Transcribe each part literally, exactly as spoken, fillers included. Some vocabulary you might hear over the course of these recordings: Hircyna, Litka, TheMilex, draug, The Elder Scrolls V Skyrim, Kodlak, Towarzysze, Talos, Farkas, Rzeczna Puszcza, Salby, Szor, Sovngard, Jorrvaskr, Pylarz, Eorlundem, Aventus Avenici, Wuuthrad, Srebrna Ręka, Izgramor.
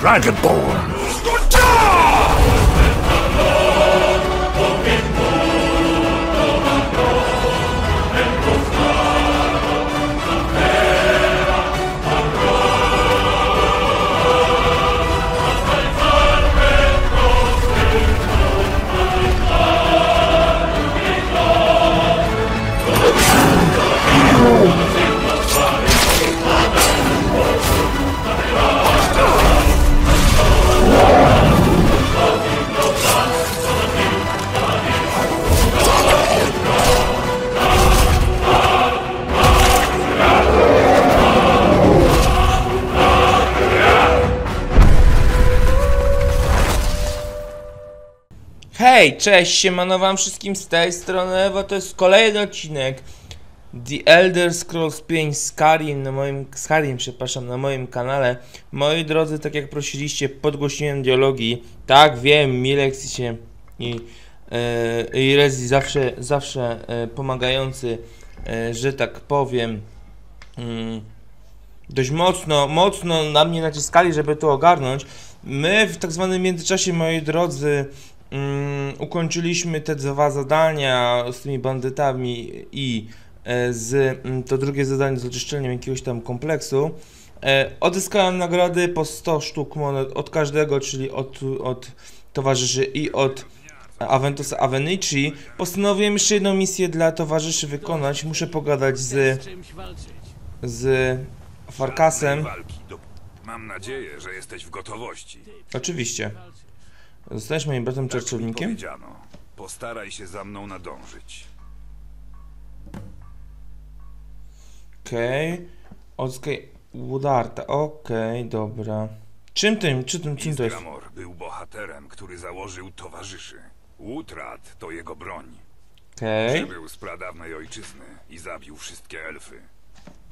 Dragonborn! Hej, cześć, siemano wam wszystkim z tej strony, Ewa, to jest kolejny odcinek The Elder Scrolls V Skyrim na moim, Skyrim, przepraszam, na moim kanale. Moi drodzy, tak jak prosiliście, podgłosiłem dialogi. Tak, wiem, Milex się i, yy, i Rezi zawsze, zawsze yy, pomagający, yy, że tak powiem, yy, dość mocno, mocno na mnie naciskali, żeby to ogarnąć. My w tak zwanym międzyczasie, moi drodzy, Um, ukończyliśmy te dwa zadania z tymi bandytami i e, z, to drugie zadanie z oczyszczeniem jakiegoś tam kompleksu. E, Odzyskałem nagrody po sto sztuk monet od każdego, czyli od, od towarzyszy i od Aventusa Avenici. Postanowiłem jeszcze jedną misję dla towarzyszy wykonać. Muszę pogadać z, z Farkasem. Mam nadzieję, że jesteś w gotowości. Oczywiście. Zostajesz moim bratem czarczownikiem? Postaraj się za mną nadążyć. Okej. Okay. Odzyskaj Wuuthrada. Okej, okay, dobra. Czym tym? Czy tym? Czym to jest? Izgramor był bohaterem, który założył towarzyszy. Wuuthrad to jego broń. Okej. Okay. Przybył z pradawnej ojczyzny i zabił wszystkie elfy.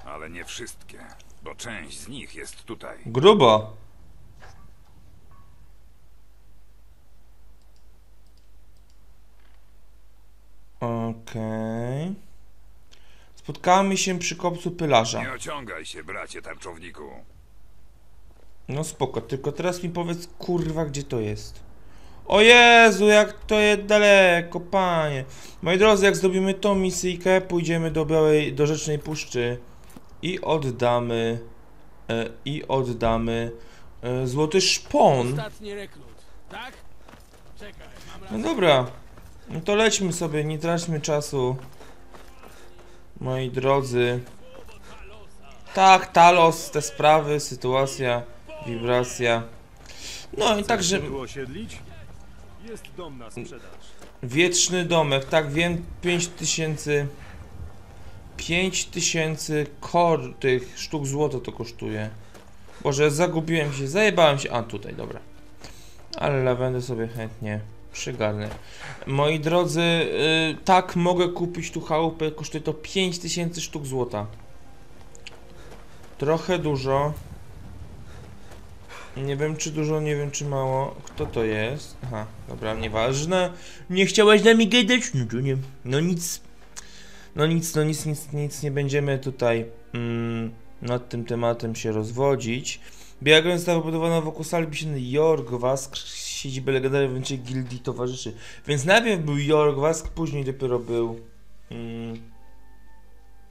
Ale nie wszystkie, bo część z nich jest tutaj. Grubo! Okej. Okay. Spotkamy się przy kopcu Pylarza. Nie ociągaj się, bracie tarczowniku. No spoko, tylko teraz mi powiedz, kurwa, gdzie to jest. O Jezu, jak to jest daleko, panie. Moi drodzy, jak zrobimy tą misyjkę, pójdziemy do Białej, do Rzecznej Puszczy i oddamy e, i oddamy e, złoty szpon. Ostatni rekrut, tak? Czekaj, mam no dobra. No to lećmy sobie, nie traćmy czasu, moi drodzy. Tak, Talos, te sprawy, sytuacja, wibracja. No i także... Wieczny domek, tak wiem, pięć tysięcy... pięć tysięcy kor tych sztuk złota to kosztuje. Boże, zagubiłem się, zajebałem się... A, tutaj, dobra. Ale lawendę sobie chętnie przygarnę. Moi drodzy, yy, tak, mogę kupić tu chałupę, kosztuje to pięć tysięcy sztuk złota. Trochę dużo. Nie wiem czy dużo, nie wiem czy mało. Kto to jest? Aha, dobra, nieważne. Nie chciałeś na mnie gadać? No, nie. no nic. No nic, no nic, nic, nic. Nie będziemy tutaj mm, nad tym tematem się rozwodzić. Biała granica wybudowana wokół Salby się Jorrvaskr, siedzibę legendarnej gildii towarzyszy. Więc najpierw był Jorrvaskr, później dopiero był... Hmm,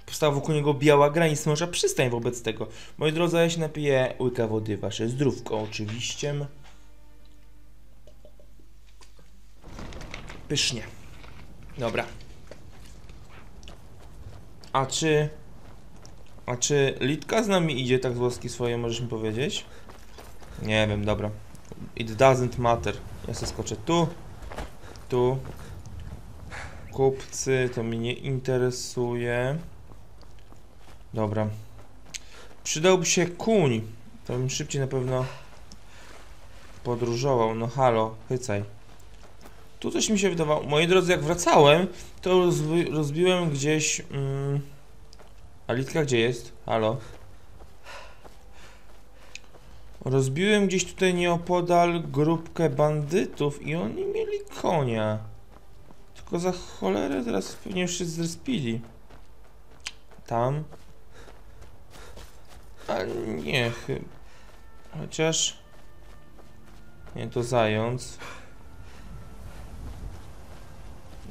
powstała wokół niego biała granica, może przystań wobec tego. Moi drodzy, ja się napiję łyka wody, wasze zdrówko oczywiście. Pysznie. Dobra. A czy... A czy Litka z nami idzie tak z łoski swoje, możesz mi powiedzieć? Nie wiem, dobra. It doesn't matter. Ja sobie skoczę tu. Tu. Kupcy, to mnie nie interesuje. Dobra. Przydałby się kuń. To bym szybciej na pewno podróżował. No halo, hycaj. Tu coś mi się wydawało. Moi drodzy, jak wracałem, to rozbi rozbiłem gdzieś... Mm, a Litka gdzie jest? Halo? Rozbiłem gdzieś tutaj nieopodal grupkę bandytów i oni mieli konia. Tylko za cholerę teraz pewnie już się zrespili. Tam. A nie, chyba. Chociaż Nie, to zając.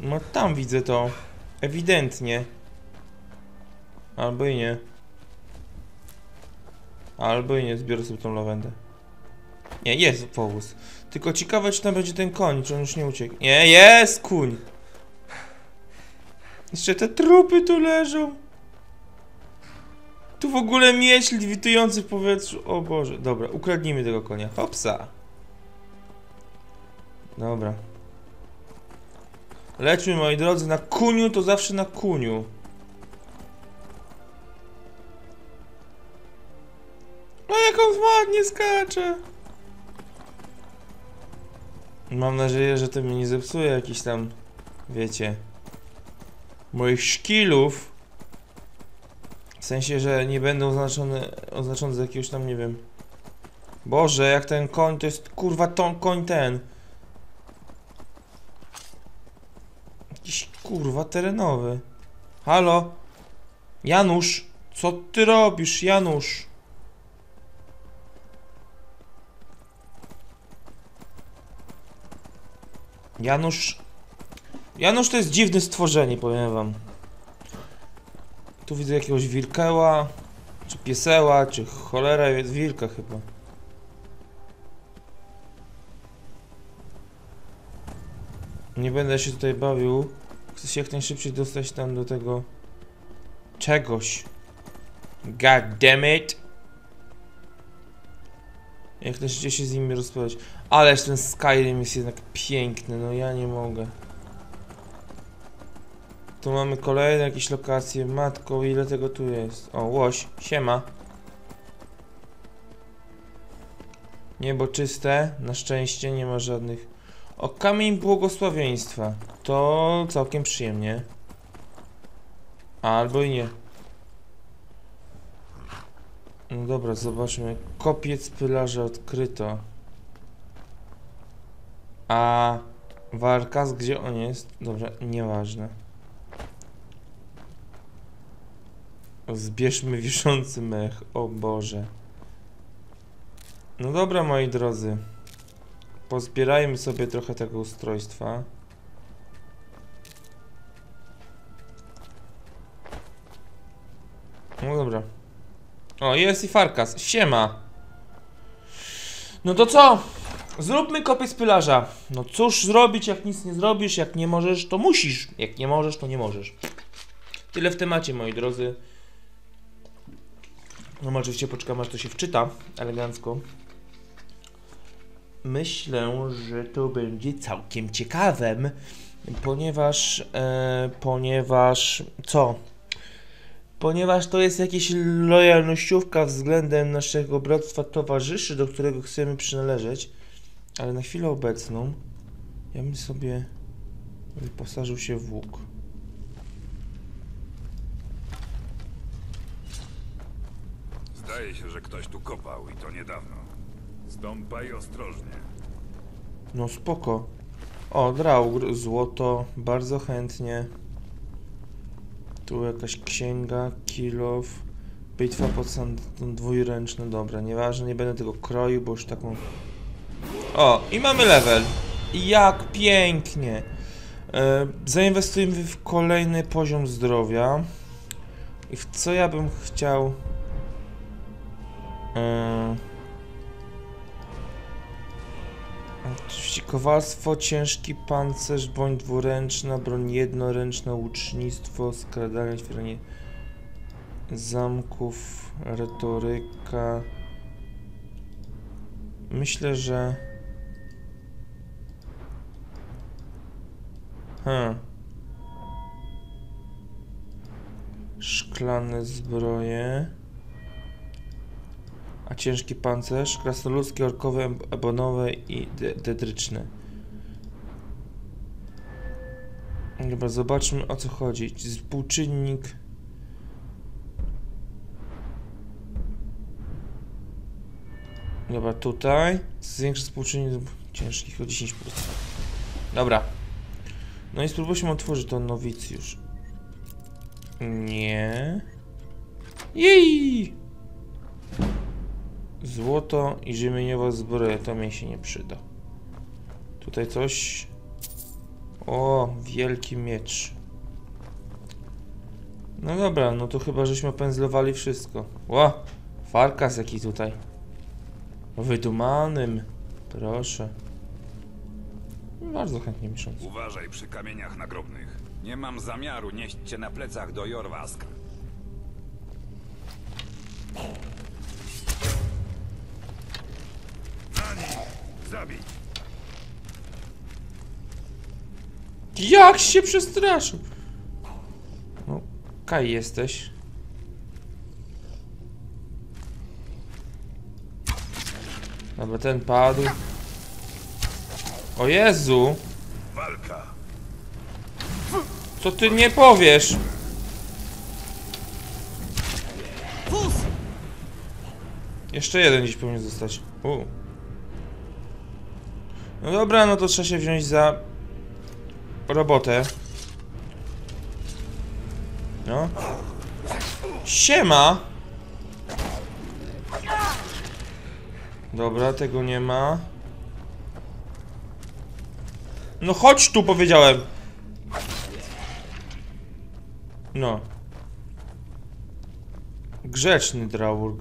No tam widzę to. Ewidentnie. Albo i nie. Albo i nie, zbiorę sobie tą lawendę. Nie, jest powóz. Tylko ciekawe, czy tam będzie ten koń, czy on już nie uciekł. Nie, jest kuń. Jeszcze te trupy tu leżą. Tu w ogóle miecz lewitujący w powietrzu. O Boże, dobra, ukradnijmy tego konia. Hopsa. Dobra. Lećmy, moi drodzy, na kuniu to zawsze na kuniu. O, jak on ładnie skacze. Mam nadzieję, że to mi nie zepsuje jakiś tam, wiecie, moich szkilów. W sensie, że nie będą oznaczone, oznaczone za jakiegoś tam, nie wiem. Boże, jak ten koń, to jest kurwa ton, koń ten. Jakiś kurwa terenowy. Halo? Janusz, co ty robisz, Janusz? Janusz... Janusz to jest dziwne stworzenie, powiem wam. Tu widzę jakiegoś wilkeła, czy pieseła, czy cholera jest wilka chyba. Nie będę się tutaj bawił. Chcę się jak najszybciej dostać tam do tego... czegoś. God damn it! Jak najszybciej się z nimi rozprawiać. Ależ ten Skyrim jest jednak piękny, no ja nie mogę. Tu mamy kolejne jakieś lokacje. Matko, ile tego tu jest? O, łoś, siema. Niebo czyste, na szczęście nie ma żadnych. O, kamień błogosławieństwa. To całkiem przyjemnie. Albo i nie. No dobra, zobaczmy. Kopiec pylarza odkryto. A Farkas, gdzie on jest? Dobra, nieważne. Zbierzmy wiszący mech, o Boże. No dobra, moi drodzy. Pozbierajmy sobie trochę tego ustrojstwa. No dobra. O, jest i Farkas, siema. No to co? Zróbmy kopiec pylarza. No cóż zrobić, jak nic nie zrobisz, jak nie możesz, to musisz. Jak nie możesz, to nie możesz. Tyle w temacie, moi drodzy. No oczywiście poczekam, aż to się wczyta elegancko. Myślę, że to będzie całkiem ciekawym, ponieważ... E, ponieważ... co? Ponieważ to jest jakaś lojalnościówka względem naszego bractwa towarzyszy, do którego chcemy przynależeć. Ale na chwilę obecną ja bym sobie wyposażył się w łuk. Zdaje się, że ktoś tu kopał i to niedawno. Stąpaj ostrożnie. No spoko. O, draugr, złoto, bardzo chętnie. Tu jakaś księga, kilof, bitwa pod sandem dwuręczną, dobra, nieważne, nie będę tego kroił, bo już taką... O, i mamy level! Jak pięknie! E, zainwestujemy w kolejny poziom zdrowia. I w co ja bym chciał... E, oczywiście kowalstwo, ciężki pancerz, broń dwuręczna, broń jednoręczna, łucznictwo, skradanie, otwieranie zamków, retoryka. Myślę, że... Hmm. Szklane zbroje. A ciężki pancerz, krasnoludzkie, orkowe, ebonowe i dedryczne. Dobra, zobaczmy o co chodzi. Współczynnik. Dobra, tutaj zwiększy współczynnik ciężkich o dziesięć procent. Dobra. No i spróbujmy otworzyć to nowicjusz. Nie. Jej! Złoto i rzemieniowa zbroja, to mi się nie przyda. Tutaj coś... O, wielki miecz. No dobra, no to chyba żeśmy pędzlowali wszystko. Ła, Farkas jaki tutaj. Wydumanym. Proszę. Bardzo chętnie misząc. Uważaj przy kamieniach nagrobnych. Nie mam zamiaru nieść cię na plecach do Jorrvaskr. Na nich! Zabij! Jak się przestraszył! No, Kaj jesteś. Dobra, ten padł. O Jezu! Walka! Co ty nie powiesz? Jeszcze jeden dziś powinien zostać. U. No dobra, no to trzeba się wziąć za robotę. No. Siema! Dobra, tego nie ma. No chodź tu, powiedziałem. No. Grzeczny Draurg.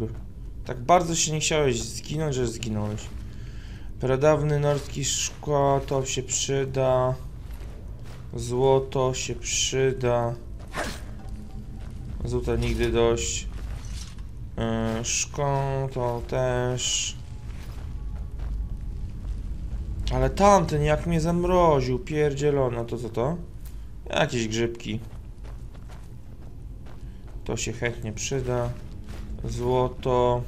Tak bardzo się nie chciałeś zginąć, że zginąłeś. Pradawny norski szkła, to się przyda. Złoto się przyda. Złota nigdy dość. Yy, szką to też. Ale tamten jak mnie zamroził, pierdzielona, to co to? Jakieś grzybki. To się chętnie przyda. Złoto.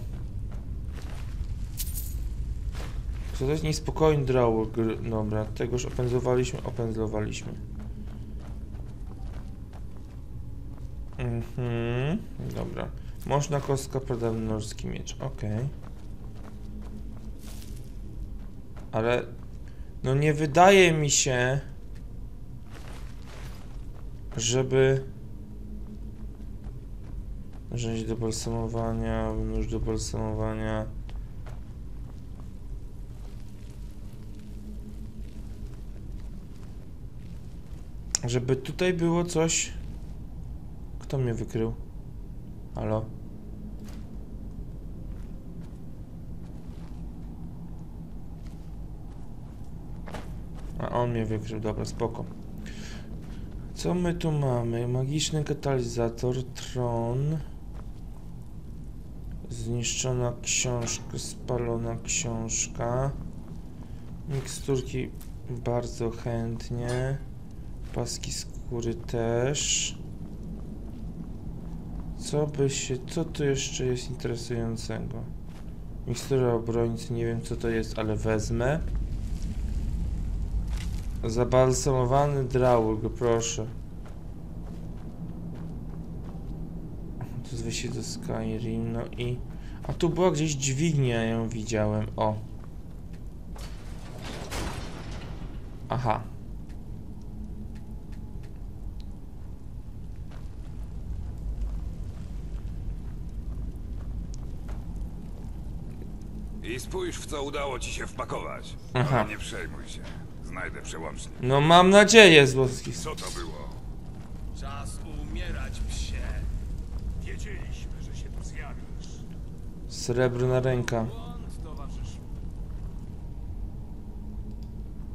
Co to jest niespokojny draug? Dobra, tegoż opędzlowaliśmy, opędzlowaliśmy. Mhm, dobra. Można kostka, pradawny norski miecz, okej. Okay. Ale... No nie wydaje mi się, żeby... Rzędź do balsamowania, nóż do balsamowania. Żeby tutaj było coś... Kto mnie wykrył? Halo? A on mnie wykrył, dobra, spoko. Co my tu mamy? Magiczny katalizator, tron... Zniszczona książka, spalona książka. Miksturki bardzo chętnie. Paski skóry też. Co by się... Co tu jeszcze jest interesującego? Mikstura obrońcy, nie wiem co to jest, ale wezmę. Zabalsamowany draug, proszę. Tu wyjście do Skyrim, no i... A tu była gdzieś dźwignia, ją widziałem, o. Aha. I spójrz, w co udało ci się wpakować. Aha. Ale nie przejmuj się. Znajdę przełącznik. No mam nadzieję, Złotki. Co to było? Czas umierać, psie. Wiedzieliśmy, że się tu zjawisz. Srebrna ręka.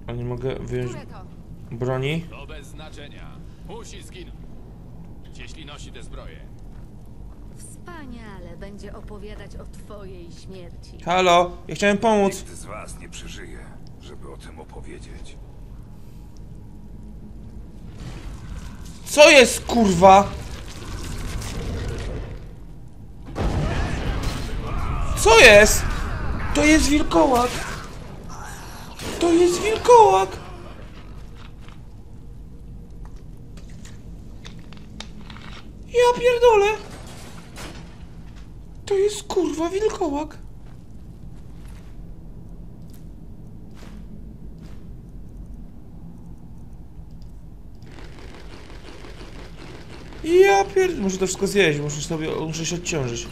A nie mogę wyjąć broni? To bez znaczenia. Musi zginąć, jeśli nosi tę zbroję. Wspaniale będzie opowiadać o twojej śmierci. Halo, ja chciałem pomóc. Nikt z was nie przeżyje, żeby o tym opowiedzieć. Co jest, kurwa? Co jest? To jest wilkołak! To jest wilkołak! Ja pierdolę! To jest kurwa wilkołak! Ja pierdolę! Muszę to wszystko zjeść, muszę sobie, muszę się odciążyć.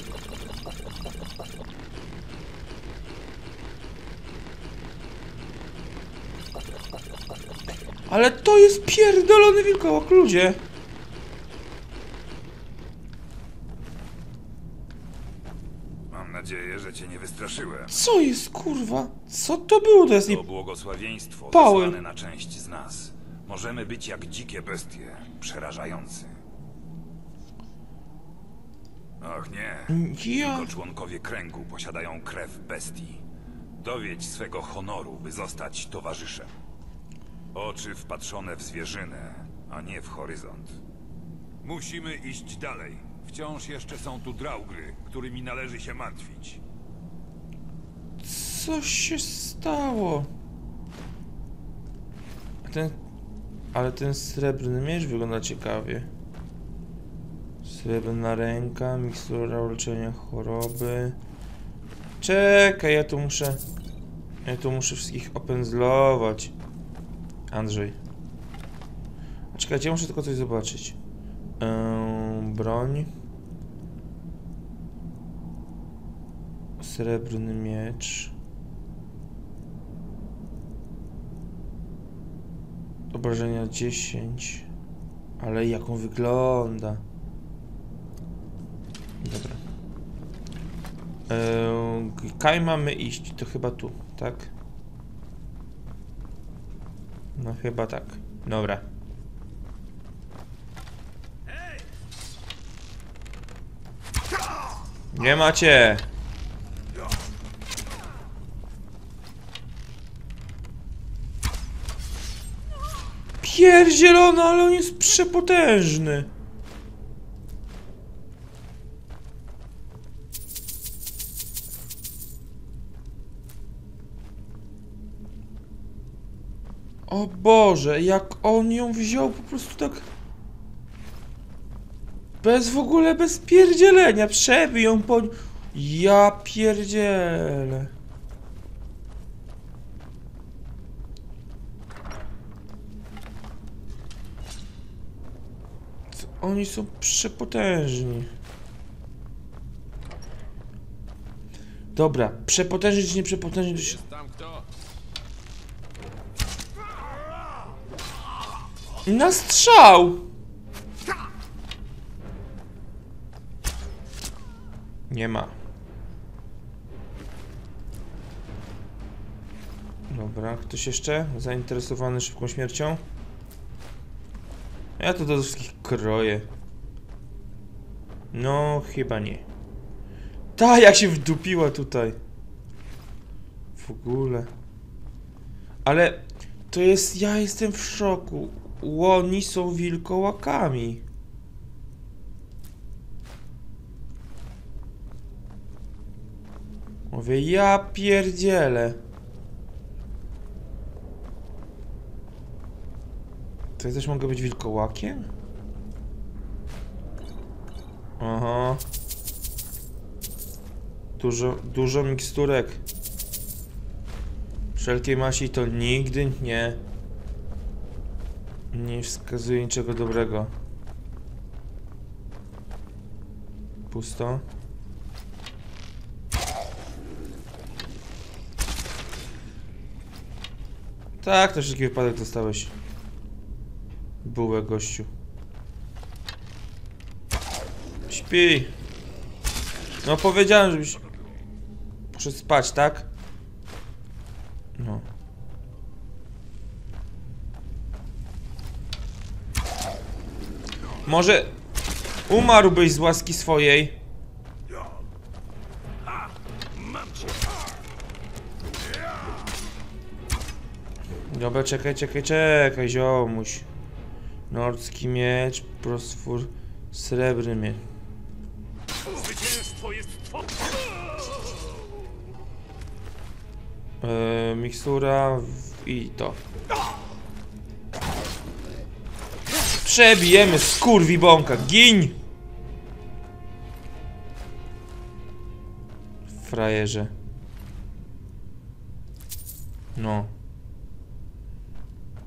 Ale to jest pierdolony wilkołak, ludzie. Mam nadzieję, że cię nie wystraszyłem. Co jest, kurwa? Co to było? To jest nie... To błogosławieństwo wysłane na część z nas. Możemy być jak dzikie bestie. Przerażający. Ach nie. Ja... Tylko członkowie kręgu posiadają krew bestii. Dowiedź swego honoru, by zostać towarzyszem. Oczy wpatrzone w zwierzynę, a nie w horyzont. Musimy iść dalej. Wciąż jeszcze są tu draugry, którymi należy się martwić. Co się stało? Ten... Ale ten srebrny miecz wygląda ciekawie. Srebrna ręka, mikstura uleczenia choroby. Czekaj, ja tu muszę... Ja tu muszę wszystkich opędzlować. Andrzej. A czekajcie, ja muszę tylko coś zobaczyć. Eee, broń. Srebrny miecz. Obrażenia dziesięć. Ale jak on wygląda. Dobra. Eee, kaj mamy iść? To chyba tu, tak? No chyba tak. Dobra. Nie macie! Pierdzielona, ale on jest przepotężny. O Boże, jak on ją wziął po prostu tak... Bez w ogóle, bez pierdzielenia, przebił ją po... Ja pierdzielę. Co? Oni są przepotężni. Dobra, przepotężni czy nie przepotężni, to się... Na strzał! Nie ma. Dobra, ktoś jeszcze zainteresowany szybką śmiercią? Ja to do wszystkich kroję. No, chyba nie. Ta, jak się wdupiła tutaj. W ogóle. Ale to jest... Ja jestem w szoku. Łoni są wilkołakami. Mówię, ja pierdzielę. To ja też mogę być wilkołakiem? Aha. Dużo, dużo miksturek. Wszelkiej maści to nigdy nie. Nie wskazuje niczego dobrego. Pusto. Tak, to wszelki wypadek dostałeś. Bułę, gościu. Śpi. No powiedziałem, żebyś... Poszedł spać, tak? No. Może umarłbyś z łaski swojej. Dobra, czekaj, czekaj, czekaj, ziomuś. Norski miecz, prosfór, srebrny miecz. Yy, mikstura w... i to. Przebijemy skurwibąka, giń! Frajerze. No.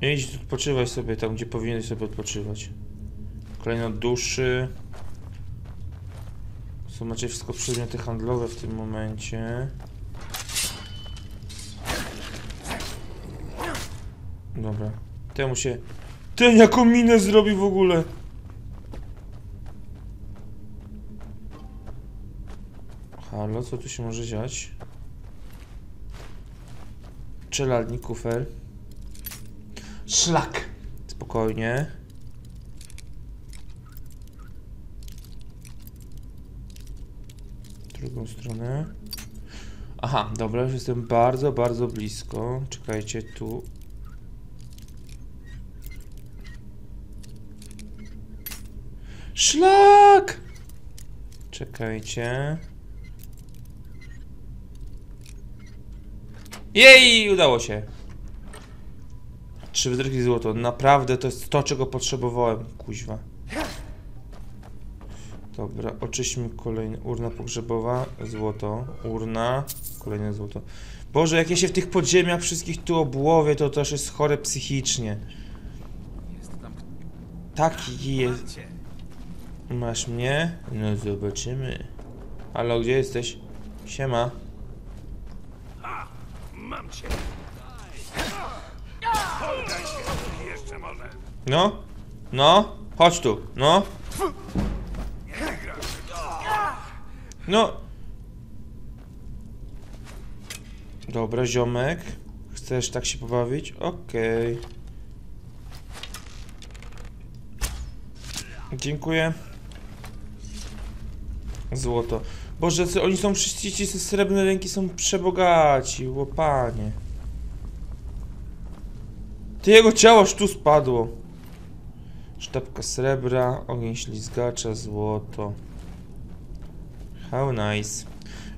Idź, odpoczywaj sobie tam, gdzie powinieneś sobie odpoczywać. Kolejno duszy. Są raczej wszystko przedmioty handlowe w tym momencie. Dobra. Temu się... Ten jaką minę zrobi w ogóle! Halo, co tu się może dziać? Czeladnik, kufer. Szlak! Spokojnie. W drugą stronę. Aha, dobra, już jestem bardzo, bardzo blisko. Czekajcie, tu... Szlak! Czekajcie... Jej! Udało się! Trzy wydryki złoto. Naprawdę to jest to, czego potrzebowałem. Kuźwa. Dobra, oczyśmy kolejne. Urna pogrzebowa. Złoto. Urna. Kolejne złoto. Boże, jak ja się w tych podziemiach wszystkich tu obłowię, to też jest chore psychicznie. Taki jest. Masz mnie? No zobaczymy. Halo, gdzie jesteś? Siema. Mam cię. Poddaj się, jeszcze może. No, no, chodź tu, no. No. Dobra, ziomek. Chcesz tak się pobawić? Okej. Okay. Dziękuję. Złoto. Boże, oni są wszyscy, ci ze Srebrnej Ręki są przebogaci, łopanie. Ty, jego ciało aż tu spadło. Sztabka srebra, ogień ślizgacza, złoto. How nice.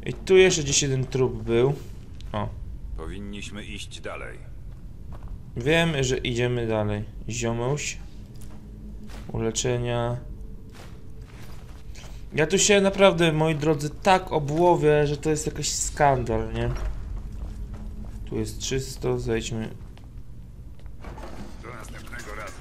I tu jeszcze gdzieś jeden trup był. O. Powinniśmy iść dalej. Wiem, że idziemy dalej. Ziomuś. Uleczenia. Ja tu się naprawdę, moi drodzy, tak obłowię, że to jest jakiś skandal, nie? Tu jest trzysta, zejdźmy. Do następnego razu.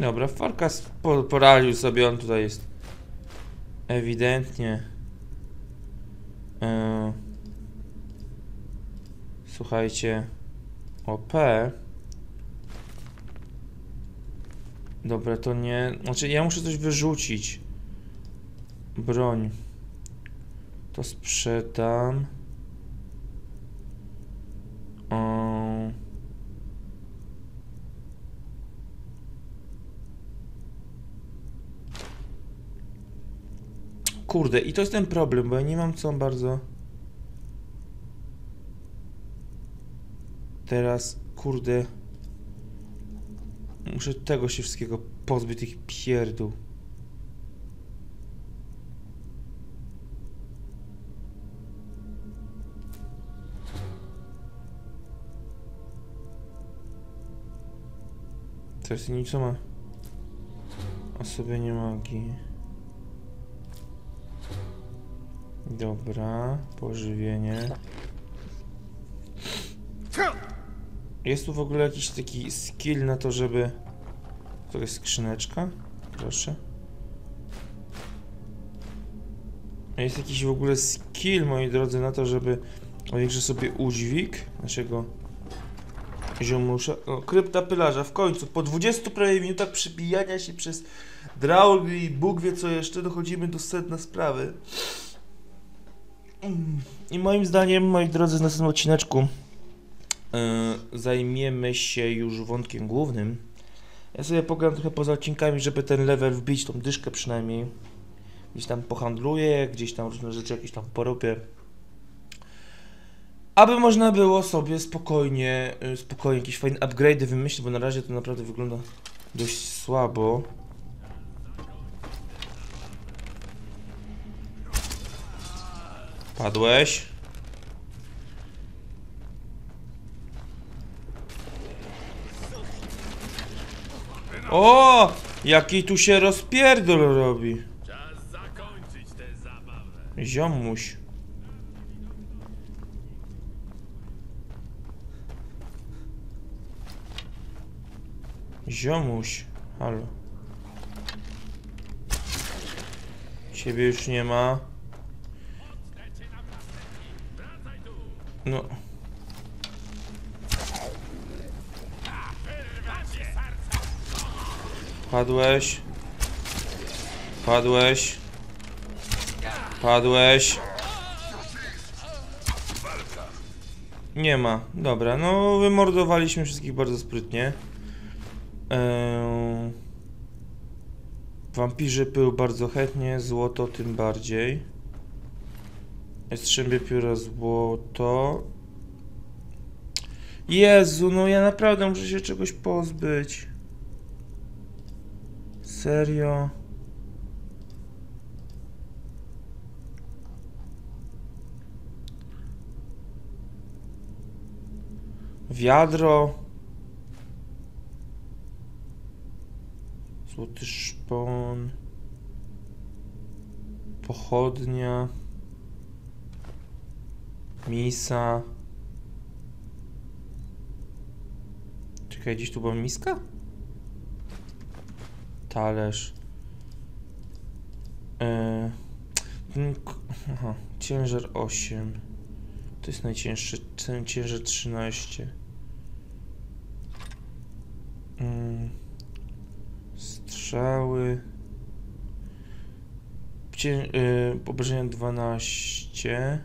Dobra, Farkas poradził sobie, on tutaj jest. Ewidentnie. Eee. Słuchajcie. O P. Dobra, to nie... Znaczy, ja muszę coś wyrzucić. Broń. To sprzedam. Eee. Kurde, i to jest ten problem, bo ja nie mam co bardzo... Teraz, kurde... Muszę tego się wszystkiego pozbyć, tych pierdół. Teraz nic co ma... Osoby nie magii. Dobra, pożywienie. Jest tu w ogóle jakiś taki skill na to, żeby... To jest skrzyneczka? Proszę. Jest jakiś w ogóle skill, moi drodzy, na to, żeby... Powiększę sobie udźwig naszego... Ziomusza. O, krypta pylarza, w końcu. Po dwudziestu prawie minutach przebijania się przez draugli i Bóg wie co jeszcze, dochodzimy do sedna sprawy. I moim zdaniem, moi drodzy, w następnym odcineczku yy, zajmiemy się już wątkiem głównym. Ja sobie pogram trochę poza odcinkami, żeby ten level wbić, tą dyszkę przynajmniej. Gdzieś tam pohandluję, gdzieś tam różne rzeczy jakieś tam porobię. Aby można było sobie spokojnie, yy, spokojnie jakieś fajne upgrade'y wymyślić, bo na razie to naprawdę wygląda dość słabo. Padłeś. O! Jaki tu się rozpierdol robi. Czas zakończyć tę zabawę. Ziomuś. Ziomuś, halo. Ciebie już nie ma. No. Padłeś. Padłeś. Padłeś. Nie ma. Dobra, no wymordowaliśmy wszystkich bardzo sprytnie. Eee... Wampirzy pył bardzo chętnie, złoto tym bardziej. Strzębie pióra, złoto. Jezu, no ja naprawdę muszę się czegoś pozbyć. Serio? Wiadro. Złoty szpon. Pochodnia. Misa. Czekaj, gdzieś tu była miska? Talerz. Eee, aha, ciężar osiem. To jest najcięższy. Ten ciężar trzynaście. Hmm. Strzały. Cię, yy, obrażenia dwanaście.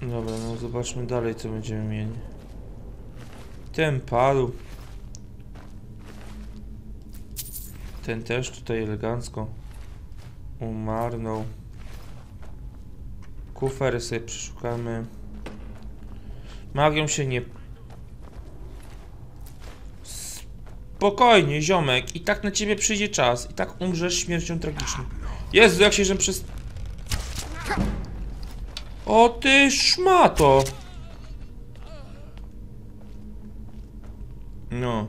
Dobra, no zobaczmy dalej, co będziemy mieli. Ten padł. Ten też tutaj elegancko umarnął. Kufer sobie przeszukamy. Magią się nie... Spokojnie, ziomek. I tak na ciebie przyjdzie czas. I tak umrzesz śmiercią tragiczną. Jezu, jak się żem przez... O ty szmato! No.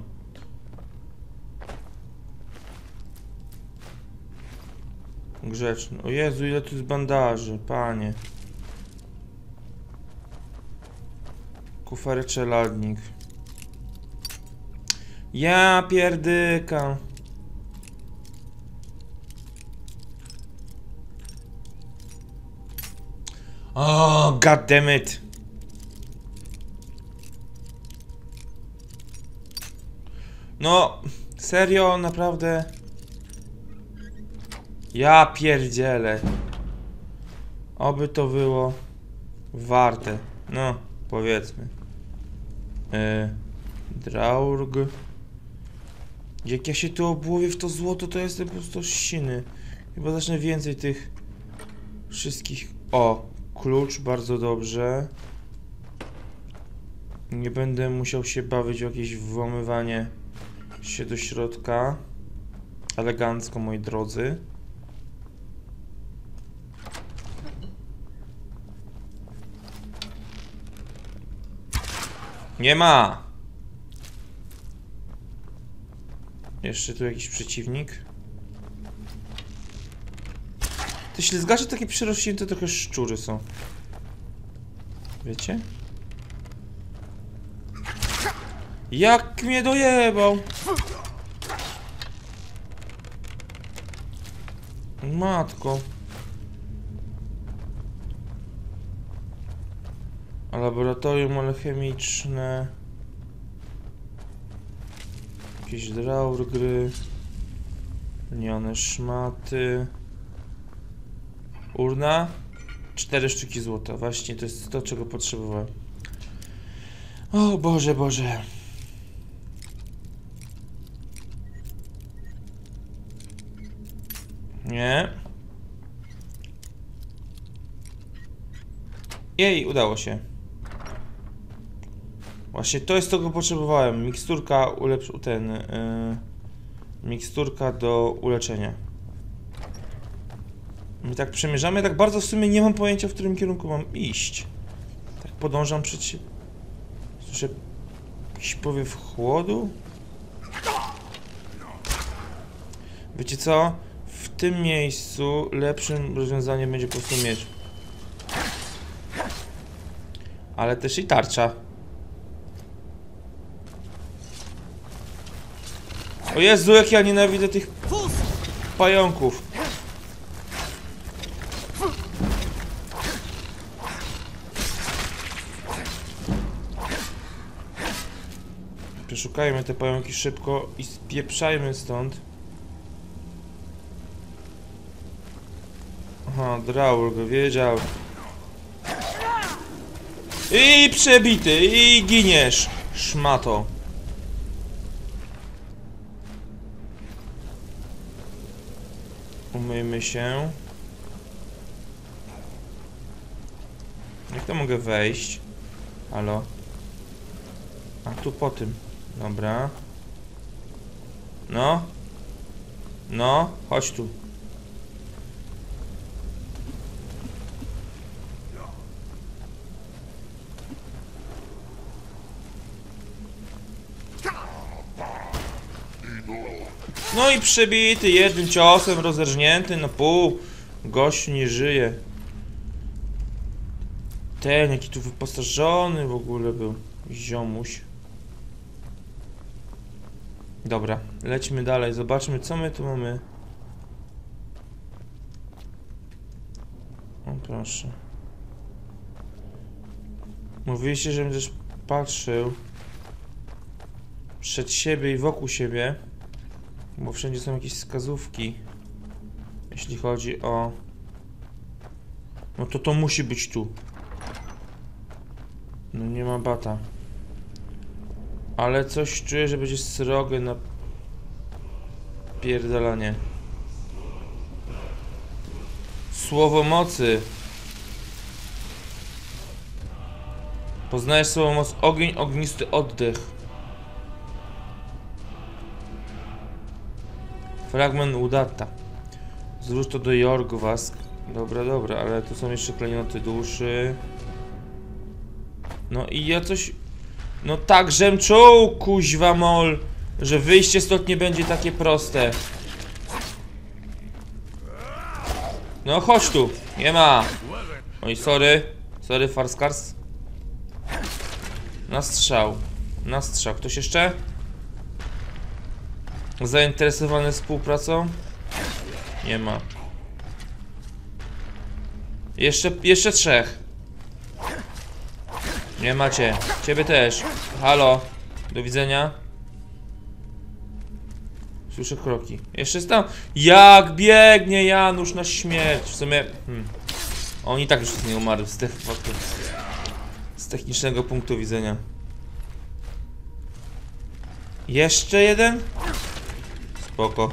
Grzeczny. O Jezu, ile tu jest bandaży, panie. Kufery czeladnik. Ja pierdyka. O, god damn it. No, serio, naprawdę. Ja pierdzielę. Oby to było warte. No, powiedzmy. Yy, Draurg. Jak ja się tu obłowię w to złoto, to jestem po prostu siny. Chyba zacznę więcej tych wszystkich. O, klucz, bardzo dobrze. Nie będę musiał się bawić w jakieś włamywanie się do środka. Elegancko, moi drodzy. Nie ma! Jeszcze tu jakiś przeciwnik. Te ślizgacze takie przerośnięte trochę szczury są. Wiecie? Jak mnie dojebał! Matko. Laboratorium alchemiczne. Jakieś draurgry. Lniane szmaty. Urna. Cztery sztuki złota. Właśnie to jest to, czego potrzebowałem. O Boże, Boże. Nie. Jej, udało się. Właśnie to jest to, czego potrzebowałem. Miksturka ulepsz... ten... Yy, miksturka do uleczenia. My tak przemierzamy, tak bardzo w sumie nie mam pojęcia, w którym kierunku mam iść. Tak podążam przed siebie. Słyszę... jakiś powiew chłodu? Wiecie co? W tym miejscu lepszym rozwiązaniem będzie po prostu mieć. ale też i tarcza. O Jezu, jak ja nienawidzę tych pająków. Przeszukajmy te pająki szybko i spieprzajmy stąd. Aha, Draul go wiedział. I przebity, i giniesz, szmato. Umyjmy się. Jak to mogę wejść? Halo? A tu po tym. Dobra. No. No, chodź tu. No i przebity jednym ciosem, rozerżnięty na pół. Gość nie żyje. Ten jaki tu wyposażony w ogóle był. Ziomuś. Dobra, lećmy dalej, zobaczmy co my tu mamy. O proszę. Mówiliście, żebym też patrzył przed siebie i wokół siebie, bo wszędzie są jakieś wskazówki. Jeśli chodzi o... No to to musi być tu. No nie ma bata. Ale coś czuję, że będzie srogie na pierdolanie. Słowo mocy. Poznajesz słowo moc ogień, ognisty oddech. Fragment Udata. Zwróć to do Jorrvaskr. Dobra, dobra, ale tu są jeszcze klejnoty duszy. No i ja coś... No tak, żem czuł, kuźwa mol, że wyjście stąd nie będzie takie proste. No chodź tu, nie ma. Oj, sorry, sorry Farkas. Na strzał, na strzał, ktoś jeszcze? Zainteresowany współpracą? Nie ma. Jeszcze, jeszcze trzech. Nie macie. Ciebie też. Halo. Do widzenia. Słyszę kroki. Jeszcze tam. Jak biegnie Janusz na śmierć. W sumie... Hmm. Oni tak już nie umarł z, te... z technicznego punktu widzenia. Jeszcze jeden? Spoko.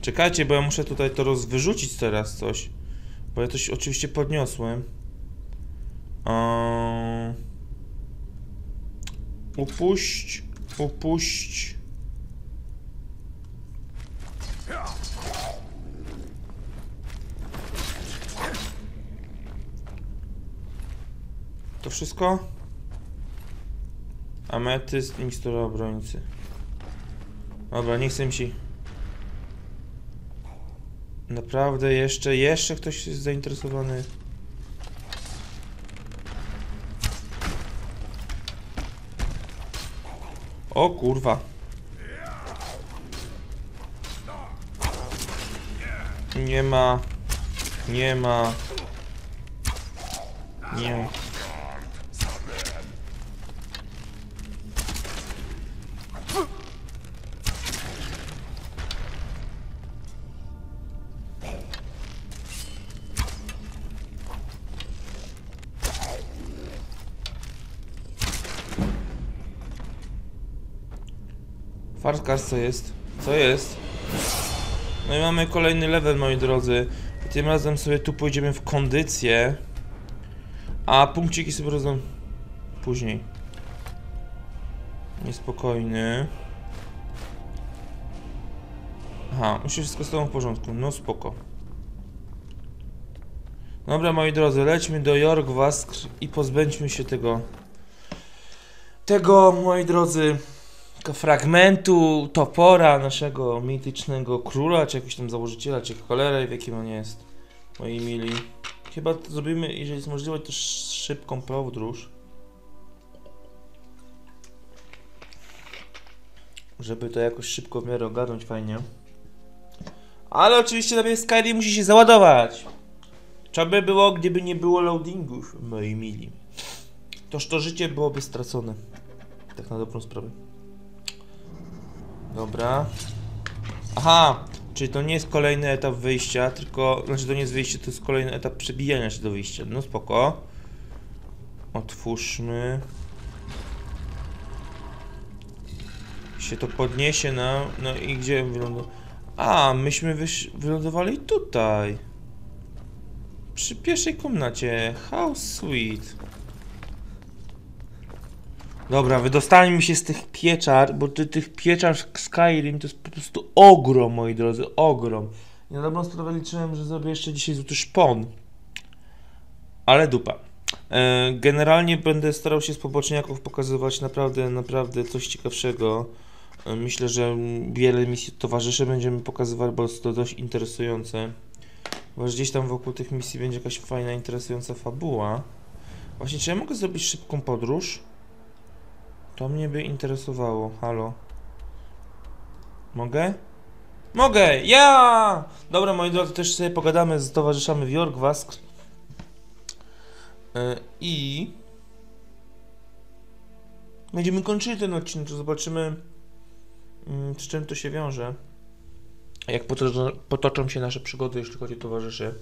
Czekajcie, bo ja muszę tutaj to rozwyrzucić teraz coś. Bo ja coś oczywiście podniosłem. Um, upuść, upuść. To wszystko? Ametyst, mikstura obrońcy. Dobra, nie chcę mi się... Naprawdę jeszcze, jeszcze ktoś jest zainteresowany. O kurwa. Nie ma. Nie ma. Nie ma. Farkas, co jest? Co jest? No i mamy kolejny level, moi drodzy. I tym razem sobie tu pójdziemy w kondycję. A punkciki sobie rozdam później. Niespokojny. Aha, musi wszystko z tobą w porządku. No spoko. Dobra, moi drodzy, lećmy do Jorrvaskr i pozbędźmy się tego. Tego, moi drodzy. tylko fragmentu topora naszego mitycznego króla, czy jakiegoś tam założyciela, czy cholera, w jakim on jest, moi mili. Chyba zrobimy, jeżeli jest możliwe, też szybką podróż, żeby to jakoś szybko w miarę ogarnąć fajnie. Ale oczywiście najpierw Skyrim musi się załadować. Co by było, gdyby nie było loadingów, moi mili. Toż to życie byłoby stracone. Tak na dobrą sprawę. Dobra. Aha! Czyli to nie jest kolejny etap wyjścia, tylko... Znaczy to nie jest wyjście, to jest kolejny etap przebijania się do wyjścia. No spoko. Otwórzmy. Się to podniesie nam... No i gdzie wylądowali? A, myśmy wysz... wylądowali tutaj. Przy pierwszej komnacie. How sweet. Dobra, wydostańmy się z tych pieczar, bo ty, tych pieczar w Skyrim to jest po prostu ogrom, moi drodzy, ogrom. Ja na dobrą sprawę liczyłem, że zrobię jeszcze dzisiaj złoty szpon. Ale dupa. E, generalnie będę starał się z poboczniaków pokazywać naprawdę, naprawdę coś ciekawszego. E, myślę, że wiele misji towarzyszy będziemy pokazywać, bo jest to dość interesujące. Bo gdzieś tam wokół tych misji będzie jakaś fajna, interesująca fabuła. Właśnie, czy ja mogę zrobić szybką podróż? To mnie by interesowało, halo. Mogę? Mogę! Ja! Dobra, moi drodzy, też sobie pogadamy z towarzyszami w Jorrvaskr. Yy, I... Będziemy kończyli ten odcinek, zobaczymy yy, z czym to się wiąże. Jak potoczą, potoczą się nasze przygody, jeśli chodzi o towarzyszy.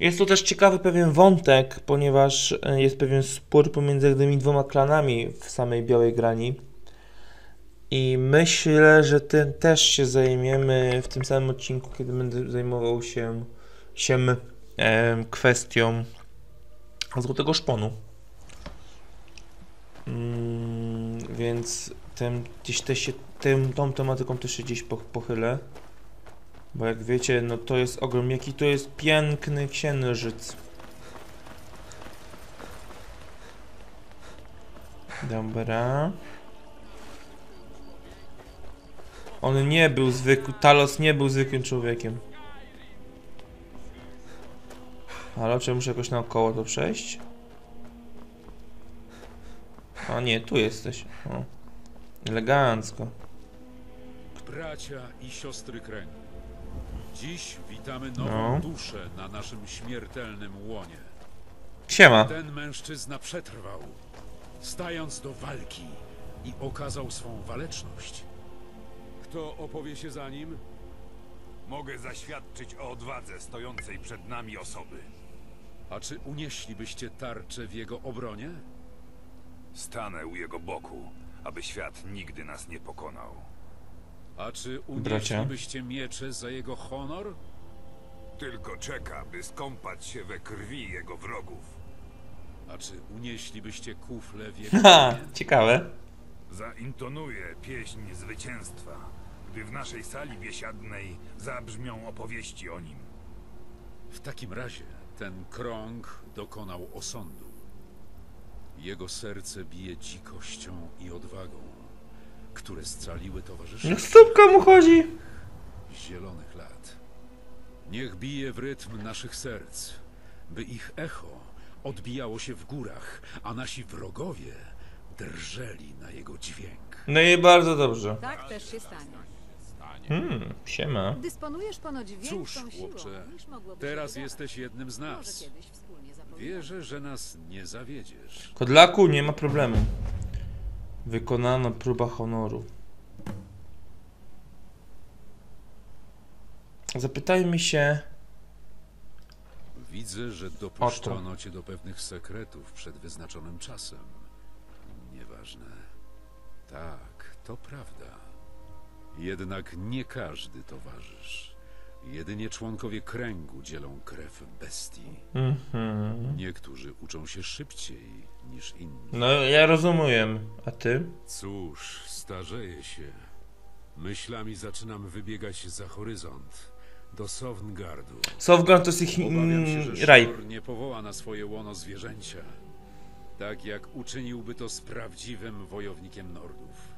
Jest to też ciekawy pewien wątek, ponieważ jest pewien spór pomiędzy tymi dwoma klanami w samej Białej Grani. I myślę, że tym też się zajmiemy w tym samym odcinku, kiedy będę zajmował się, się e, kwestią Złotego Szponu. Mm, więc tym, gdzieś też się, tym, tą tematyką też się gdzieś pochylę. Bo jak wiecie, no to jest ogrom, jaki to jest piękny księżyc. Dobra. On nie był zwykły, Talos nie był zwykłym człowiekiem. Ale czy muszę jakoś naokoło to przejść? A nie, tu jesteś. O. Elegancko. Bracia i siostry kręgu. Dziś witamy nową no. duszę na naszym śmiertelnym łonie. Siema. Ten mężczyzna przetrwał, stając do walki i okazał swą waleczność. Kto opowie się za nim? Mogę zaświadczyć o odwadze stojącej przed nami osoby. A czy unieślibyście tarczę w jego obronie? Stanę u jego boku, aby świat nigdy nas nie pokonał. A czy unieślibyście miecze za jego honor? Tylko czeka, by skąpać się we krwi jego wrogów. A czy unieślibyście kufle w jego... Ha! Ciekawe. Zaintonuje pieśń zwycięstwa, gdy w naszej sali biesiadnej zabrzmią opowieści o nim. W takim razie ten krąg dokonał osądu. Jego serce bije dzikością i odwagą, które scaliły towarzyszy. No stópka mu chodzi! Zielonych lat. Niech bije w rytm naszych serc, by ich echo odbijało się w górach, a nasi wrogowie drżeli na jego dźwięk. No i bardzo dobrze. Tak też się stanie. Hmm, siema. Dysponujesz ponoć większą siłą. Cóż, chłopcze, teraz jesteś jednym z nas. Wierzę, że nas nie zawiedziesz. Kodlaku, nie ma problemu. Wykonano próba honoru. Zapytajmy się. Widzę, że dopuszczono cię do pewnych sekretów przed wyznaczonym czasem. Nieważne. Tak, to prawda. Jednak nie każdy towarzysz. Jedynie członkowie kręgu dzielą krew bestii. Mm-hmm. Niektórzy uczą się szybciej niż inni. No, ja rozumiem. A ty? Cóż, starzeję się. Myślami zaczynam wybiegać za horyzont. Do Sovngardu. Sovngard to jest ich Obawiam się, że raj. Szor nie powoła na swoje łono zwierzęcia. Tak jak uczyniłby to z prawdziwym wojownikiem Nordów.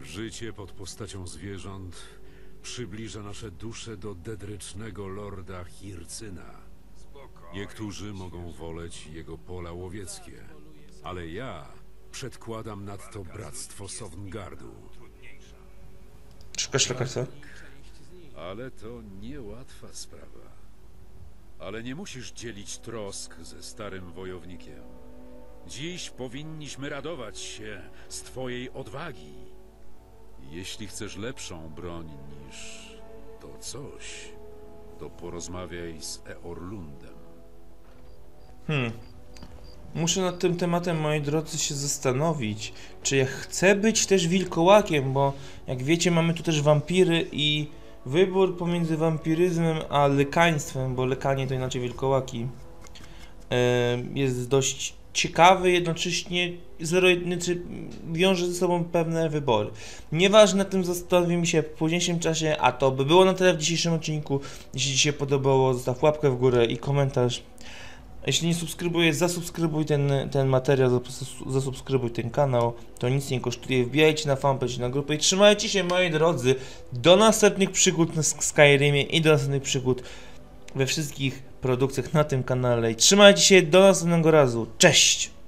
Życie pod postacią zwierząt przybliża nasze dusze do dedrycznego lorda Hircyna. Niektórzy mogą woleć jego pola łowieckie, ale ja przedkładam nad to bractwo Sovngardu. Szukasz lekarza? Ale to niełatwa sprawa. Ale nie musisz dzielić trosk ze starym wojownikiem. Dziś powinniśmy radować się z twojej odwagi. Jeśli chcesz lepszą broń niż to coś, to porozmawiaj z Eorlundem. Hmm. Muszę nad tym tematem, moi drodzy, się zastanowić, czy ja chcę być też wilkołakiem, bo jak wiecie, mamy tu też wampiry i wybór pomiędzy wampiryzmem a lekaństwem, bo lekanie to inaczej wilkołaki, jest dość ciekawy, jednocześnie wiąże ze sobą pewne wybory. Nieważne, tym zastanowimy się w późniejszym czasie, a to by było na tyle w dzisiejszym odcinku. Jeśli Ci się podobało, zostaw łapkę w górę i komentarz. Jeśli nie subskrybujesz, zasubskrybuj ten, ten materiał, zasubskrybuj ten kanał, to nic nie kosztuje. Wbijajcie na fanpage, na grupę i trzymajcie się, moi drodzy, do następnych przygód na Skyrimie i do następnych przygód we wszystkich produkcjach na tym kanale. I trzymajcie się, do następnego razu, cześć!